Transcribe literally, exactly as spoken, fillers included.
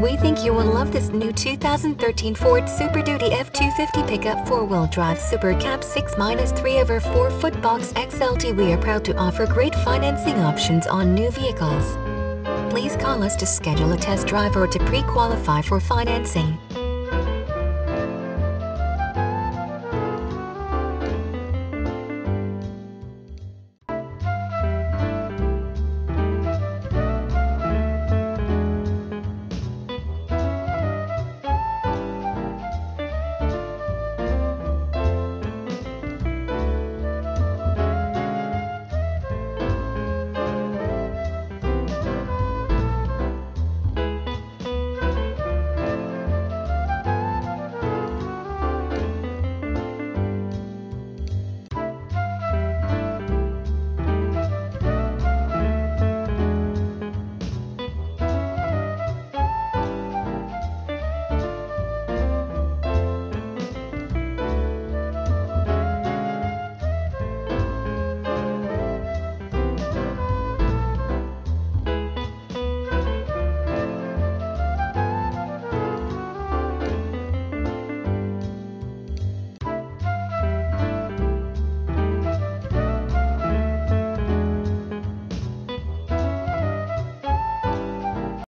We think you will love this new two thousand thirteen Ford Super Duty F two fifty pickup four-wheel drive SuperCab six by three over four foot box X L T. We are proud to offer great financing options on new vehicles. Please call us to schedule a test drive or to pre-qualify for financing.